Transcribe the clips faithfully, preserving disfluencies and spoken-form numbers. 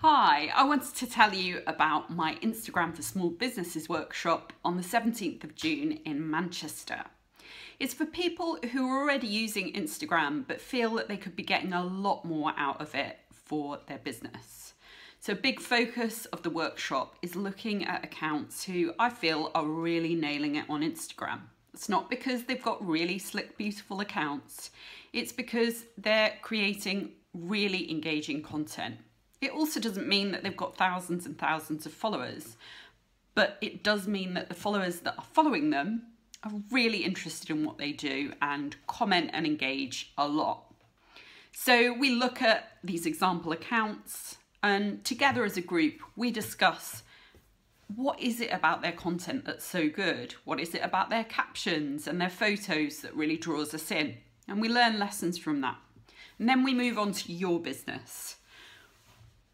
Hi, I wanted to tell you about my Instagram for Small Businesses workshop on the seventeenth of June in Manchester. It's for people who are already using Instagram but feel that they could be getting a lot more out of it for their business. So a big focus of the workshop is looking at accounts who I feel are really nailing it on Instagram. It's not because they've got really slick, beautiful accounts. It's because they're creating really engaging content. It also doesn't mean that they've got thousands and thousands of followers, but it does mean that the followers that are following them are really interested in what they do and comment and engage a lot. So we look at these example accounts, and together as a group, we discuss what is it about their content that's so good? What is it about their captions and their photos that really draws us in? And we learn lessons from that. And then we move on to your business.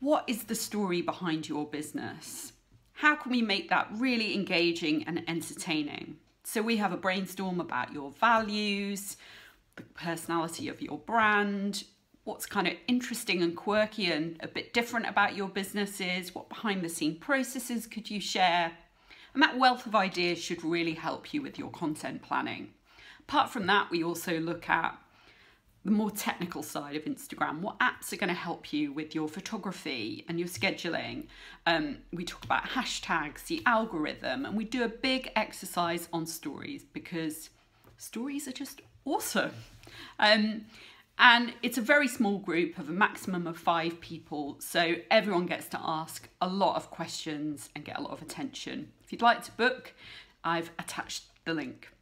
What is the story behind your business? How can we make that really engaging and entertaining? So we have a brainstorm about your values, the personality of your brand, what's kind of interesting and quirky and a bit different about your businesses, what behind the scenes processes could you share? And that wealth of ideas should really help you with your content planning. Apart from that, we also look at the more technical side of Instagram. What apps are going to help you with your photography and your scheduling? Um, we talk about hashtags, the algorithm, and we do a big exercise on stories because stories are just awesome. Um, and it's a very small group of a maximum of five people, so everyone gets to ask a lot of questions and get a lot of attention. If you'd like to book, I've attached the link.